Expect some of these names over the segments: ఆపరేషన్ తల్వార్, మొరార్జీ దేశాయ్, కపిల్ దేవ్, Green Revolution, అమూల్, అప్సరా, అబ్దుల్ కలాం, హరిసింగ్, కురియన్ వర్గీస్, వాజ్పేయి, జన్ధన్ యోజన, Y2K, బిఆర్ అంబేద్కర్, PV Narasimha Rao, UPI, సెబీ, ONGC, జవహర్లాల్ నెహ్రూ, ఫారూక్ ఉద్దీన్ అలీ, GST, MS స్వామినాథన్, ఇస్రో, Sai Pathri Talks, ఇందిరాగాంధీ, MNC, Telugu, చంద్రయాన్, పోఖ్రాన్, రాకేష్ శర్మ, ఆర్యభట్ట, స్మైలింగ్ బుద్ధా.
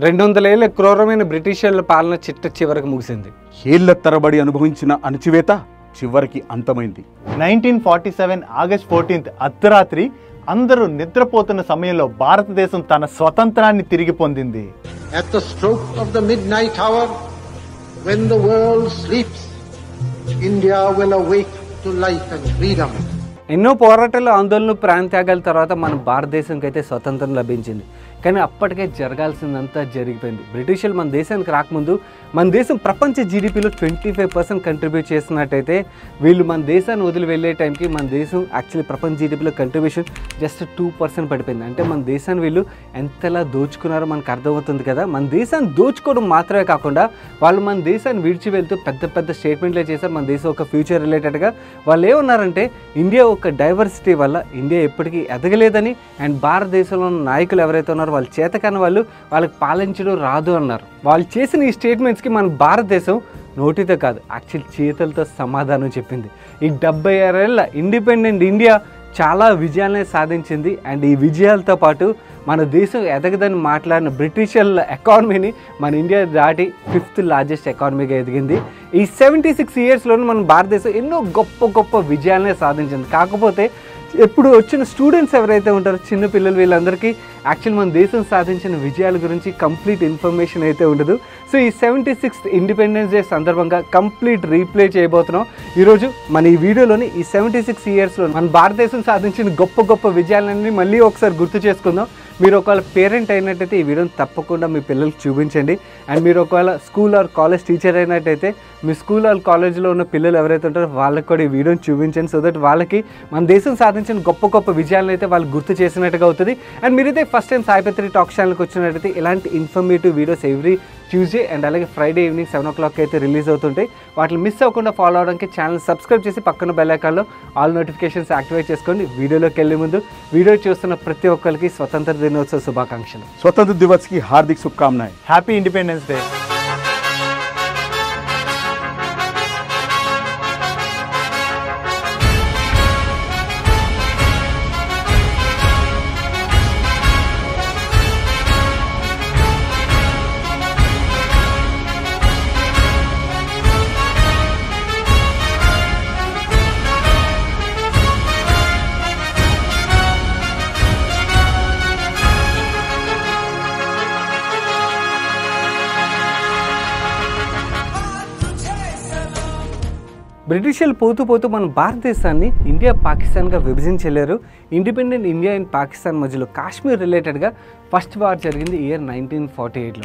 200 క్రూరమైన బ్రిటిషర్ల పాలన చిట్ట చివరికి ముగిసింది. ఏళ్ల తరబడి అనుభవించిన అణచివేత చివరికి అంతమైంది. 1947 ఆగస్ట్ 14 అర్ధరాత్రి అందరూ నిద్రపోతున్న సమయంలో భారతదేశం తన స్వతంత్రాన్ని తిరిగి పొందింది. At the stroke of the midnight hour, when the world sleeps, India will awake to life and freedom. ఎన్నో పోరాటాలు, ఆందోళనలు, ప్రాణత్యాగాల తర్వాత మన భారతదేశంకైతే స్వతంత్రం లభించింది. కానీ అప్పటికే జరగాల్సిందంతా జరిగిపోయింది. బ్రిటిషులు మన దేశానికి రాకముందు మన దేశం ప్రపంచ జీడిపిలో 25% కంట్రిబ్యూట్ చేసినట్టయితే, వీళ్ళు మన దేశాన్ని వదిలి వెళ్ళే టైంకి మన దేశం యాక్చువల్లీ ప్రపంచ జీడిపిలో కంట్రిబ్యూషన్ జస్ట్ 2% పడిపోయింది. అంటే మన దేశాన్ని వీళ్ళు ఎంతలా దోచుకున్నారో మనకు అర్థమవుతుంది కదా. మన దేశాన్ని దోచుకోవడం మాత్రమే కాకుండా వాళ్ళు మన దేశాన్ని విడిచి వెళ్తూ పెద్ద పెద్ద స్టేట్మెంట్లే చేశారు. మన దేశం ఒక ఫ్యూచర్ రిలేటెడ్గా వాళ్ళు ఏమన్నారంటే, ఇండియా ఒక డైవర్సిటీ వల్ల ఇండియా ఎప్పటికీ ఎదగలేదని, అండ్ భారతదేశంలో ఉన్న నాయకులు ఎవరైతే ఉన్నారో వాళ్ళు చేతకాని వాళ్ళు, వాళ్ళకి పాలించడం రాదు అన్నారు. వాళ్ళు చేసిన ఈ స్టేట్మెంట్స్కి మన భారతదేశం నోటితో కాదు, యాక్చువల్ చేతులతో సమాధానం చెప్పింది. ఈ 76 ఏళ్ల ఇండిపెండెంట్ ఇండియా చాలా విజయాలనే సాధించింది. అండ్ ఈ విజయాలతో పాటు మన దేశం ఎదగదని మాట్లాడిన బ్రిటిషర్ల ఎకానమీని మన ఇండియా దాటి 5th లార్జెస్ట్ ఎకానమీగా ఎదిగింది. ఈ 76 ఇయర్స్లోనూ మన భారతదేశం ఎన్నో గొప్ప గొప్ప విజయాలనే సాధించింది. కాకపోతే ఎప్పుడు వచ్చిన స్టూడెంట్స్ ఎవరైతే ఉంటారో, చిన్నపిల్లలు, వీళ్ళందరికీ యాక్చువల్ మన దేశం సాధించిన విజయాల గురించి కంప్లీట్ ఇన్ఫర్మేషన్ అయితే ఉండదు. సో ఈ 76th ఇండిపెండెన్స్ డే సందర్భంగా కంప్లీట్ రీప్లే చేయబోతున్నాం ఈరోజు మన ఈ వీడియోలోని. ఈ 76 ఇయర్స్లో మన భారతదేశం సాధించిన గొప్ప గొప్ప విజయాలన్నీ మళ్ళీ ఒకసారి గుర్తు చేసుకుందాం. మీరు ఒకవేళ పేరెంట్ అయినట్టయితే ఈ వీడియోని తప్పకుండా మీ పిల్లలకు చూపించండి. అండ్ మీరు ఒకవేళ స్కూల్ ఆర్ కాలేజ్ టీచర్ అయినట్టయితే మీ స్కూల్ ఆర్ కాలేజ్లో ఉన్న పిల్లలు ఎవరైతే ఉంటారో వాళ్ళకి కూడా ఈ వీడియోని చూపించండి. సో దట్ వాళ్ళకి మన దేశం సాధించిన గొప్ప గొప్ప విజయాలను అయితే వాళ్ళు గుర్తు చేసినట్టుగా అవుతుంది. అండ్ మీరైతే ఫస్ట్ టైం సాయిపత్రి టాక్ ఛానల్కి వచ్చినట్టయితే ఇలాంటి informative videos every Tuesday and అలాగే ఫ్రైడే ఈవినింగ్ 7 o'clock అయితే రిలీజ్ అవుతుంటాయి. వాటిని మిస్ అవ్వకుండా ఫాలో అవడానికి ఛానల్ సబ్స్క్రైబ్ చేసి పక్కన బెల్ ఐకాన్లో ఆల్ నోటిఫికేషన్స్ యాక్టివేట్ చేసుకోండి. వీడియోలోకి వెళ్ళే ముందు వీడియో చూస్తున్న ప్రతి ఒక్కరికి స్వతంత్ర దినోత్సవ శుభాకాంక్షలు. స్వతంత్ర దివస్ కి హార్దిక్ శుభకామనాలు. Happy independence day. బ్రిటిషర్లు పోతూ పోతూ మన భారతదేశాన్ని ఇండియా, పాకిస్తాన్గా విభజించలేరు. ఇండిపెండెంట్ ఇండియా అండ్ పాకిస్తాన్ మధ్యలో కాశ్మీర్ రిలేటెడ్గా ఫస్ట్ వార్ జరిగింది ఇయర్ 1948లో.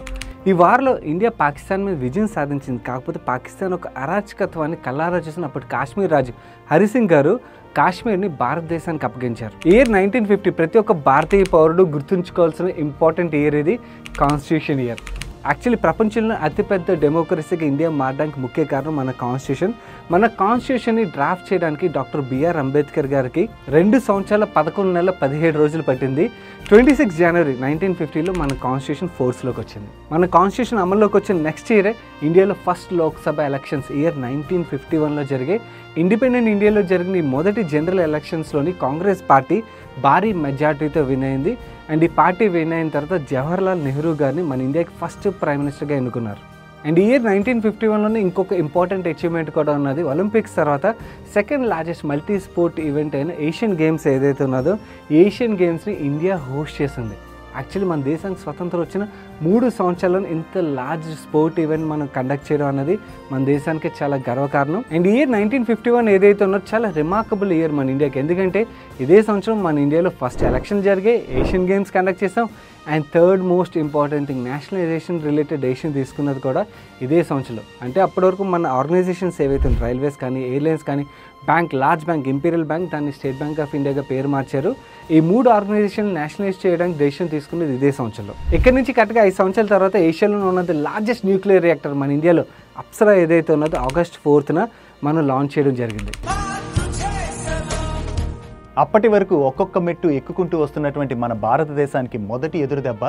ఈ వార్లో ఇండియా పాకిస్తాన్ మీద విజయం సాధించింది. కాకపోతే పాకిస్తాన్ ఒక అరాచకత్వాన్ని కల్లారా చూసిన అప్పటి కాశ్మీర్ రాజు హరిసింగ్ గారు కాశ్మీర్ని భారతదేశానికి అప్పగించారు. ఇయర్ 1950 ప్రతి ఒక్క భారతీయ పౌరుడు గుర్తుంచుకోవాల్సిన ఇంపార్టెంట్ ఇయర్ ఇది, కాన్స్టిట్యూషన్ ఇయర్. యాక్చువల్లీ ప్రపంచంలో అతిపెద్ద డెమోక్రసీగా ఇండియా మారడానికి ముఖ్య కారణం మన కాన్స్టిట్యూషన్. మన కాన్స్టిట్యూషన్ని డ్రాఫ్ట్ చేయడానికి డాక్టర్ బిఆర్ అంబేద్కర్ గారికి 2 సంవత్సరాల 11 నెలల 17 రోజులు పట్టింది. 26 జనవరి 1950లో మన కాన్స్టిట్యూషన్ ఫోర్స్లోకి వచ్చింది. మన కాన్స్టిట్యూషన్ అమల్లోకి వచ్చిన నెక్స్ట్ ఇయరే ఇండియాలో ఫస్ట్ లోక్సభ ఎలక్షన్స్ ఇయర్ 1951లో జరిగాయి. ఇండిపెండెంట్ ఇండియాలో జరిగిన మొదటి జనరల్ ఎలక్షన్స్లోని కాంగ్రెస్ పార్టీ భారీ మెజార్టీతో విన్ అయింది. అండ్ ఈ పార్టీ విన్ అయిన తర్వాత జవహర్లాల్ నెహ్రూ గారిని మన ఇండియాకి ఫస్ట్ ప్రైమ్ మినిస్టర్గా ఎన్నుకున్నారు. అండ్ ఇయర్ 1951లోనే ఇంకొక ఇంపార్టెంట్ అచీవ్మెంట్ కూడా ఉన్నది. ఒలింపిక్స్ తర్వాత 2nd largest multi sport event అయిన ఏషియన్ గేమ్స్ ఏదైతే ఉన్నదో, ఏషియన్ గేమ్స్ని ఇండియా హోస్ట్ చేసింది. యాక్చువల్లీ మన దేశానికి స్వతంత్రం వచ్చిన 3 సంవత్సరాలను ఇంత లార్జ్ స్పోర్ట్ ఈవెంట్ మనం కండక్ట్ చేయడం అనేది మన దేశానికి చాలా గర్వకారణం. అండ్ ఇయర్ 1951 ఏదైతే ఉన్నదో చాలా రిమార్కబుల్ ఇయర్ మన ఇండియాకి. ఎందుకంటే ఇదే సంవత్సరం మన ఇండియాలో ఫస్ట్ ఎలక్షన్ జరిగాయి, ఏషియన్ గేమ్స్ కండక్ట్ చేసాం, and 3rd most important thing nationalization related decision తీసుకున్నది కూడా ఇదే సంవత్సరంలో. అంటే అప్పటివరకు మన ఆర్గనైజేషన్స్ ఏవైతే రైల్వేస్ కానీ, ఎయిర్లైన్స్ కానీ, bank, large bank imperial bank, దాన్ని స్టేట్ బ్యాంక్ ఆఫ్ ఇండియాగా పేరు మార్చారు. ఈ 3 ఆర్గనైజేషన్ నేషనలైజ్ చేయడానికి డెసిషన్ తీసుకున్నది ఇదే సంవత్సరంలో. ఇక్కడి నుంచి కరెక్ట్గా 5 సంవత్సరాల తర్వాత ఏషియాలో ఉన్నది లార్జెస్ట్ న్యూక్లియర్ రియాక్టర్ మన ఇండియాలో అప్సరా ఏదైతే ఉన్నదో ఆగస్ట్ 4న మనం లాంచ్ చేయడం జరిగింది. అప్పటి వరకు ఒక్కొక్క మెట్టు ఎక్కుకుంటూ వస్తున్నటువంటి మన భారతదేశానికి మొదటి ఎదురుదెబ్బ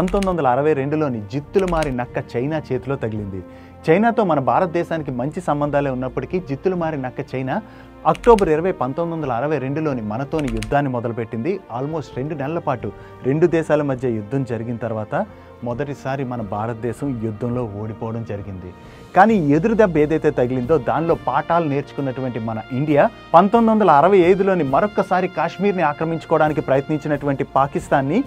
1962లోని జిత్తులు మారి నక్క చైనా చేతిలో తగిలింది. చైనాతో మన భారతదేశానికి మంచి సంబంధాలే ఉన్నప్పటికీ జిత్తులు మారి నక్క చైనా అక్టోబర్ 20, 1962 మనతోని యుద్ధాన్ని మొదలుపెట్టింది. ఆల్మోస్ట్ 2 నెలల పాటు 2 దేశాల మధ్య యుద్ధం జరిగిన తర్వాత మొదటిసారి మన భారతదేశం యుద్ధంలో ఓడిపోవడం జరిగింది. కానీ ఎదురు దెబ్బ ఏదైతే తగిలిందో దానిలో పాఠాలు నేర్చుకున్నటువంటి మన ఇండియా 1965లోని మరొక్కసారి కాశ్మీర్ని ఆక్రమించుకోవడానికి ప్రయత్నించినటువంటి పాకిస్తాన్ని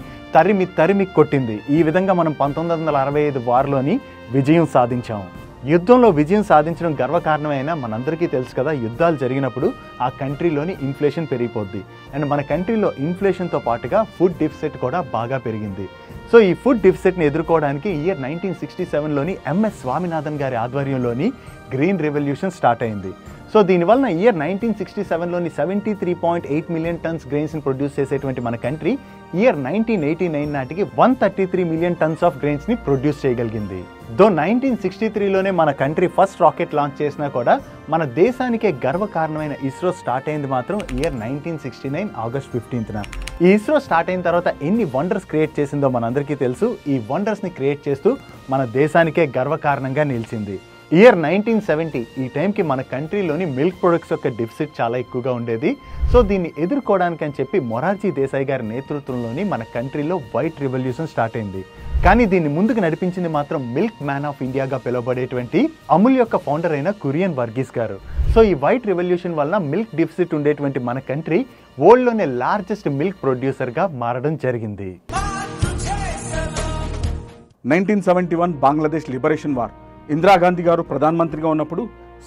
తరిమి కొట్టింది. ఈ విధంగా మనం 1965 వార్లోని విజయం సాధించాము. యుద్ధంలో విజయం సాధించడం గర్వకారణమే అయినా మనందరికీ తెలుసు కదా, యుద్ధాలు జరిగినప్పుడు ఆ కంట్రీలోని ఇన్ఫ్లేషన్ పెరిగిపోద్ది. అండ్ మన కంట్రీలో ఇన్ఫ్లేషన్తో పాటుగా ఫుడ్ డెఫిసిట్ కూడా బాగా పెరిగింది. సో ఈ ఫుడ్ డెఫిసిట్ని ఎదుర్కోవడానికి ఇయర్ 1967లోని MS స్వామినాథన్ గారి ఆధ్వర్యంలోని గ్రీన్ రెవల్యూషన్ స్టార్ట్ అయింది. సో దీనివల్ల ఇయర్ 1967లోని 73.8 మిలియన్ టన్స్ గ్రెయిన్స్ని ప్రొడ్యూస్ చేసేటువంటి మన కంట్రీ ఇయర్ 1989 నాటికి 133 మిలియన్ టన్స్ ఆఫ్ గ్రెయిన్స్ని ప్రొడ్యూస్ చేయగలిగింది. దో 1963లోనే మన కంట్రీ ఫస్ట్ రాకెట్ లాంచ్ చేసినా కూడా మన దేశానికే గర్వకారణమైన ఇస్రో స్టార్ట్ అయింది మాత్రం ఇయర్ 1969 ఆగస్ట్ 15న. ఈ ఇస్రో స్టార్ట్ అయిన తర్వాత ఎన్ని వండర్స్ క్రియేట్ చేసిందో మనందరికీ తెలుసు. ఈ వండర్స్ని క్రియేట్ చేస్తూ మన దేశానికే గర్వకారణంగా నిలిచింది. ఇయర్ 1970 ఈ టైంకి మన కంట్రీలోని మిల్క్ ప్రొడక్ట్స్ యొక్క డెఫిసిట్ చాలా ఎక్కువగా ఉండేది. సో దీన్ని ఎదుర్కోవడానికని చెప్పి మొరార్జీ దేశాయ్ గారి నేతృత్వంలోని మన కంట్రీలో వైట్ రెవల్యూషన్ స్టార్ట్ అయింది. కానీ దీన్ని ముందుకు నడిపించింది మాత్రం మిల్క్ మ్యాన్ ఆఫ్ ఇండియాగా పిలువబడేటువంటి అమూల్ యొక్క ఫౌండర్ అయిన కురియన్ వర్గీస్ గారు. సో ఈ వైట్ రెవల్యూషన్ వల్ల మిల్క్ డెఫిసిట్ ఉండేటువంటి మన కంట్రీ వరల్డ్లోనే లార్జెస్ట్ మిల్క్ ప్రొడ్యూసర్గా మారడం జరిగింది. 1971 బంగ్లాదేశ్ లిబరేషన్ వార్, ఇందిరాగాంధీ గారు ప్రధానమంత్రిగా ఉన్నప్పుడు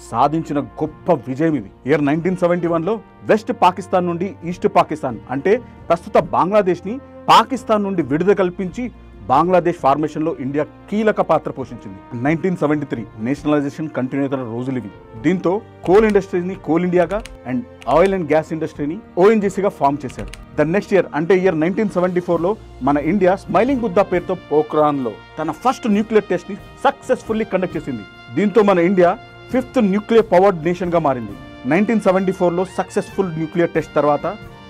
సాధించిన గొప్ప విజయం ఇది. ఇయర్ 1971లో వెస్ట్ పాకిస్తాన్ నుండి ఈస్ట్ పాకిస్తాన్ అంటే ప్రస్తుత బంగ్లాదేశ్ని పాకిస్తాన్ నుండి విడుదల కల్పించి బంగ్లాదేశ్ ఫార్మేషన్లో ఇండియా కీలక పాత్ర పోషించింది. 1973 నేషనలైజేషన్ కంటిన్యూ అవుతున్న రోజులు ఇవి. దీంతో కోల్ ఇండస్ట్రీని కోల్ ఇండియాగా అండ్ ఆయిల్ అండ్ గ్యాస్ ఇండస్ట్రీని ONGCగా ఫామ్ చేశారు. ద నెక్స్ట్ ఇయర్ అంటే ఇయర్ 1974లో మన ఇండియా స్మైలింగ్ బుద్ధా పేరుతో పోఖ్రాన్లో తన ఫస్ట్ న్యూక్లియర్ టెస్ట్ని సక్సెస్ఫుల్లీ కండక్ట్ చేసింది. దీంతో మన ఇండియా 5th న్యూక్లియర్ పవర్డ్ నేషన్గా మారింది. 1974లో సక్సెస్ఫుల్ న్యూక్లియర్ టెస్ట్ తర్వాత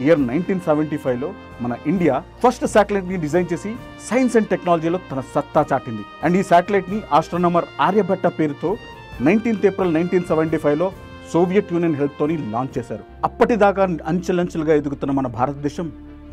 ఇయర్ 1975లో మన ఇండియా ఫస్ట్ శాటిలైట్ ని డిజైన్ చేసి సైన్స్ అండ్ టెక్నాలజీలో తన సత్తా చాటింది. అండ్ ఈ శాటిలైట్ ని ఆస్ట్రోనమర్ ఆర్యభట్ట పేరుతో 19 ఏప్రిల్ 1975లో సోవియట్ యూనియన్ హెల్ప్ తోని లాంచ్ చేశారు. అప్పటిదాకా అంచెలంచెలుగా ఎదుగుతున్న మన భారతదేశం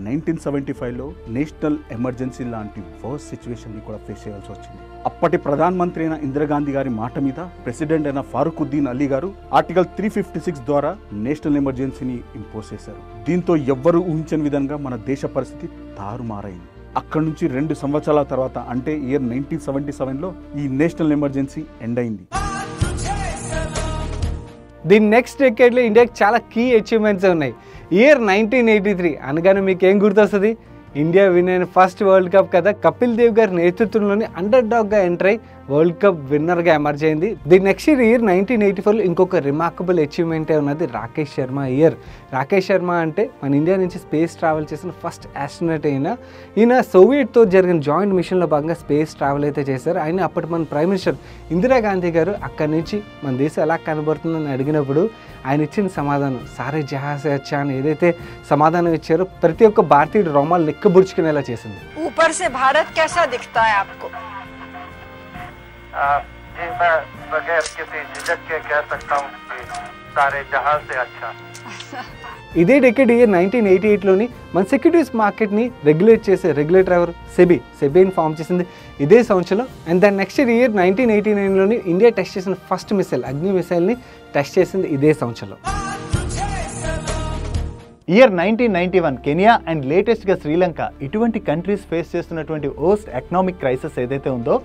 1975లో నేషనల్ ఎమర్జెన్సీ లాంటి వర్స్ సిచ్యువేషన్ని కూడా ఫేస్ చేయాల్సి వచ్చింది. అప్పటి ప్రధానమంత్రి అయిన ఇందిరాగాంధీ గారి మాట మీద ప్రెసిడెంట్ అయిన ఫారూక్ ఉద్దీన్ అలీ గారు ఆర్టికల్ 356 ద్వారా నేషనల్ ఎమర్జెన్సీని ఇంపోజ్ చేశారు. దీంతో ఎవ్వరూ ఊహించని విధంగా మన దేశ పరిస్థితి తారుమారైంది. అక్కడి నుంచి 2 సంవత్సరాల తర్వాత అంటే ఇయర్ 1977లో ఈ నేషనల్ ఎమర్జెన్సీ ఎండ్ అయింది. దీని నెక్స్ట్ డెకేడ్లో ఇండియాకి చాలా కీ అచీవ్మెంట్స్ ఉన్నాయి. ఇయర్ 1983 అనగానే మీకు ఏం గుర్తొస్తుంది? ఇండియా విన్ అయిన ఫస్ట్ వరల్డ్ కప్ కదా. కపిల్ దేవ్ గారి నేతృత్వంలోని అండర్ డాగ్గా ఎంటర్ అయ్యి వరల్డ్ కప్ విన్నర్గా ఎమర్జ్ అయింది. ది నెక్స్ట్ ఇయర్ 1984లో ఇంకొక రిమార్కబుల్ అచీవ్మెంటే ఉన్నది రాకేష్ శర్మ ఇయర్. రాకేష్ శర్మ అంటే మన ఇండియా నుంచి స్పేస్ ట్రావెల్ చేసిన ఫస్ట్ ఆస్ట్రోనాట్ అయినా ఈయన సోవియట్తో జరిగిన జాయింట్ మిషన్లో భాగంగా స్పేస్ ట్రావెల్ అయితే చేశారు. ఆయన అప్పటి మన ప్రైమ్ మినిస్టర్ ఇందిరాగాంధీ గారు అక్కడి నుంచి మన దేశం ఎలా కనబడుతుందని అడిగినప్పుడు ఆయన ఇచ్చిన సమాధానం సారే జహాసే అచ్చా అని ఏదైతే సమాధానం ఇచ్చారో ప్రతి ఒక్క భారతీయుడు రోమాలు లెక్కబుడ్చుకునేలా చేసింది. ऊपर से भारत कैसा दिखता है आपको? मैं बगैर किसी झिझक के कह सकता हूँ कि सारे जहां से अच्छा. ఇదే డెకేడ్ ఇయర్ 1988లోని మన సెక్యూరిటీస్ మార్కెట్ని రెగ్యులేట్ చేసే రెగ్యులేటర్ ఎవరు? సెబీని ఫామ్ చేసింది ఇదే సంవత్సరంలో. అండ్ దాని నెక్స్ట్ ఇయర్ 1989లోని ఇండియా టెస్ట్ చేసిన ఫస్ట్ మిసైల్ అగ్ని మిసైల్ని టెస్ట్ చేసింది ఇదే సంవత్సరంలో. ఇయర్ 1991 కెనియా అండ్ లేటెస్ట్గా శ్రీలంక ఇటువంటి కంట్రీస్ ఫేస్ చేస్తున్నటువంటి వర్స్ట్ ఎకనామిక్ క్రైసిస్ ఏదైతే ఉందో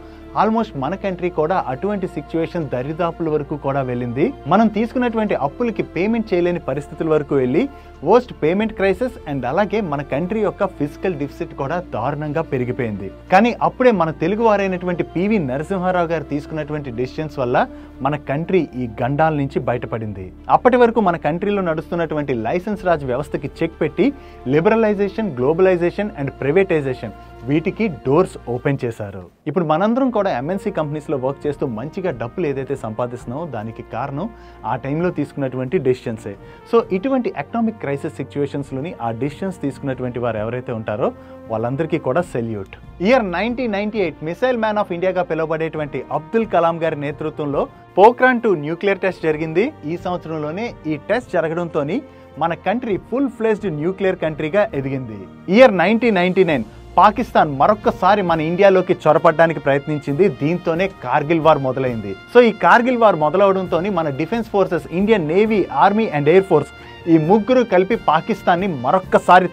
ఆల్మోస్ట్ మన కంట్రీ కూడా అటువంటి సిచ్యువేషన్ దరిదాపుల వరకు కూడా వెళ్ళింది. మనం తీసుకున్నటువంటి అప్పులకి పేమెంట్ చేయలేని పరిస్థితుల వరకు వెళ్ళి వర్స్ట్ పేమెంట్ క్రైసిస్ అండ్ అలాగే మన కంట్రీ యొక్క ఫిజికల్ డెఫిసిట్ కూడా దారుణంగా పెరిగిపోయింది. కానీ అప్పుడే మన తెలుగు వారైనటువంటి PV నరసింహారావు గారు తీసుకున్నటువంటి డిసిషన్స్ వల్ల మన కంట్రీ ఈ గండాల నుంచి బయటపడింది. అప్పటి వరకు మన కంట్రీలో నడుస్తున్నటువంటి లైసెన్స్ రాజ్ వ్యవస్థ వ్యవస్థకి చెక్ పెట్టి లిబరలైజేషన్, గ్లోబలైజేషన్ అండ్ ప్రైవేటైజేషన్ వీటికి డోర్స్ ఓపెన్ చేశారు. ఇప్పుడు మనందరం కూడా MNC కంపెనీస్లో వర్క్ చేస్తూ మంచిగా డబ్బులు ఏదైతే సంపాదిస్తున్నామో దానికి కారణం ఆ టైంలో తీసుకున్నటువంటి డెసిషన్సే. సో ఇటువంటి ఎకనామిక్ క్రైసిస్ సిచ్యువేషన్స్లోని ఆ డెసిషన్స్ తీసుకున్నటువంటి వారు ఎవరైతే ఉంటారో వాళ్ళందరికీ కూడా salute. Year 1998 missile man of ఇండియాగా పిలువబడేటువంటి అబ్దుల్ కలాం గారి నేతృత్వంలో పోఖ్రాన్ 2 న్యూక్లియర్ టెస్ట్ జరిగింది. ఈ సంవత్సరంలోనే ఈ టెస్ట్ జరగడంతో మన కంట్రీ ఫుల్ ఫ్లెజ్డ్ న్యూక్లియర్ కంట్రీగా ఎదిగింది. ఇయర్ 1999 పాకిస్తాన్ మరొక్కసారి మన ఇండియాలోకి చొరపడడానికి ప్రయత్నించింది. దీంతోనే కార్గిల్ వార్ మొదలైంది. సో ఈ కార్గిల్ వార్ మొదలవడంతో మన defence forces, Indian navy, army and air force ఈ ముగ్గురు కలిపి పాకిస్తాన్ని మరొక్కసారి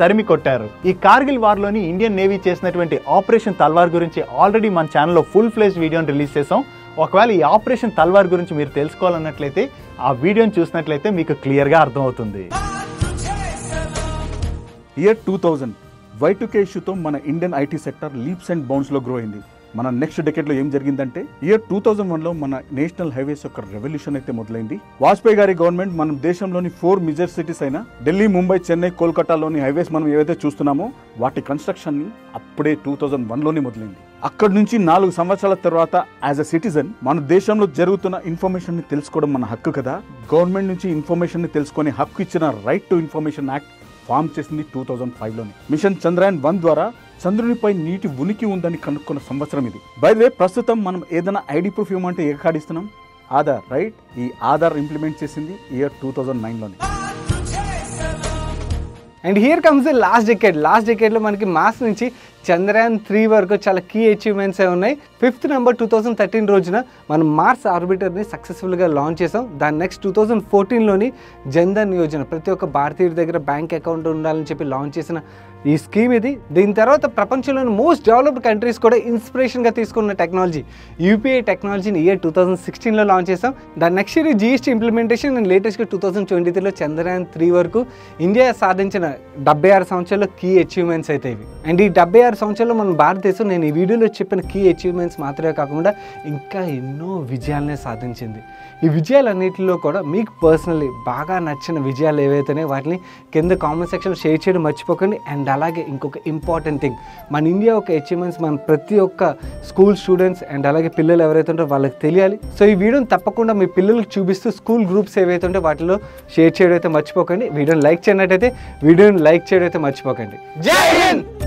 తరిమి కొట్టారు. ఈ కార్గిల్ వార్లోని ఇండియన్ నేవీ చేసినటువంటి ఆపరేషన్ తల్వార్ గురించి ఆల్రెడీ మన ఛానల్లో ఫుల్ ఫ్లేజ్ వీడియోని రిలీజ్ చేసాం. ఒకవేళ ఈ ఆపరేషన్ తల్వార్ గురించి మీరు తెలుసుకోవాలన్నట్లయితే ఆ వీడియోని చూసినట్లయితే మీకు క్లియర్గా అర్థమవుతుంది. ఇయర్ 2000 Y2K ఇష్యూతో మన Indian IT sector leaps and బౌండ్స్లో గ్రో అయింది. మన నెక్స్ట్ డెకెడ్లో ఏం జరిగిందంటే ఇయర్ 2001లో మన నేషనల్ హైవేస్ యొక్క రెవల్యూషన్ అయితే మొదలైంది. వాజ్పేయి గారి గవర్నమెంట్ మనం దేశంలోని 4 మేజర్ సిటీస్ అయిన ఢిల్లీ, ముంబై, చెన్నై, కోల్కతాలోని హైవేస్ మనం ఏవైతే చూస్తున్నామో వాటి కన్స్ట్రక్షన్ని అప్పుడే 2001లోనే మొదలైంది. అక్కడి నుంచి 4 సంవత్సరాల తర్వాత యాజ్ అ సిటిజన్ మన దేశంలో జరుగుతున్న ఇన్ఫర్మేషన్ని తెలుసుకోవడం మన హక్కు కదా. గవర్నమెంట్ నుంచి ఇన్ఫర్మేషన్ని తెలుసుకునే హక్కు ఇచ్చిన right to information act form చేసింది 2005లోనే. మిషన్ చంద్రయాన్ 1 ద్వారా చంద్రునిపై నీటి ఉనికి ఉందని కనుక్కున్న సంవత్సరం ఇది. బైదే ప్రస్తుతం మనం ఏదైనా ఐడి ప్రూఫ్ ఇవ్వమంటే ఏకాడిస్తున్నాం, ఆధార్ రైట్. ఈ ఆధార్ ఇంప్లిమెంట్ చేసింది ఇయర్ 2009లోనే. And here comes the last decade. Last డెకేడ్లో మనకి మాథ్స్ నుంచి చంద్రయాన్ 3 వరకు చాలా కీ అచీవ్మెంట్స్ ఏ ఉన్నాయి. 5 నవంబర్ 2013 రోజున మనం మార్స్ ఆర్బిటర్ని సక్సెస్ఫుల్గా లాంచ్ చేసాం. దాని నెక్స్ట్ 2014లోని జన్ధన్ యోజన, ప్రతి ఒక్క భారతీయుడి దగ్గర బ్యాంక్ అకౌంట్ ఉండాలని చెప్పి లాంచ్ చేసిన ఈ స్కీమ్ ఇది. దీని తర్వాత ప్రపంచంలోని మోస్ట్ డెవలప్డ్ కంట్రీస్ కూడా ఇన్స్పిరేషన్గా తీసుకున్న టెక్నాలజీ UPI టెక్నాలజీని ఇయర్ 2016లో లాంచ్ చేసాం. దాని next year GST implementation and లేటెస్ట్గా 2023లో చంద్రయాన్ 3 వరకు ఇండియా సాధించిన 76 సంవత్సరాల్లో కీ అచీవ్మెంట్స్ అయితే ఇవి. అండ్ ఈ 76 సంవత్సరాల్లో మన భారతదేశం, నేను ఈ వీడియోలో చెప్పిన కీ అచీవ్మెంట్స్ మాత్రమే కాకుండా ఇంకా ఎన్నో విజయాలనే సాధించింది. ఈ విజయాలన్నింటిలో కూడా మీకు పర్సనల్లీ బాగా నచ్చిన విజయాలు ఏవైతేనే వాటిని కింద కామెంట్ సెక్షన్లో షేర్ చేయడం మర్చిపోకండి. అండ్ అలాగే ఇంకొక ఇంపార్టెంట్ థింగ్, మన ఇండియా యొక్క అచీవ్మెంట్స్ మన ప్రతి ఒక్క స్కూల్ స్టూడెంట్స్ అండ్ అలాగే పిల్లలు ఎవరైతే ఉంటారో వాళ్ళకి తెలియాలి. సో ఈ వీడియోని తప్పకుండా మీ పిల్లలకు చూపిస్తూ స్కూల్ గ్రూప్స్ ఏవైతే ఉంటే వాటిలో షేర్ చేయడం అయితే మర్చిపోకండి. వీడియోని లైక్ చేయనట్టయితే వీడియోని లైక్ చేయడం అయితే మర్చిపోకండి. జై హింద్.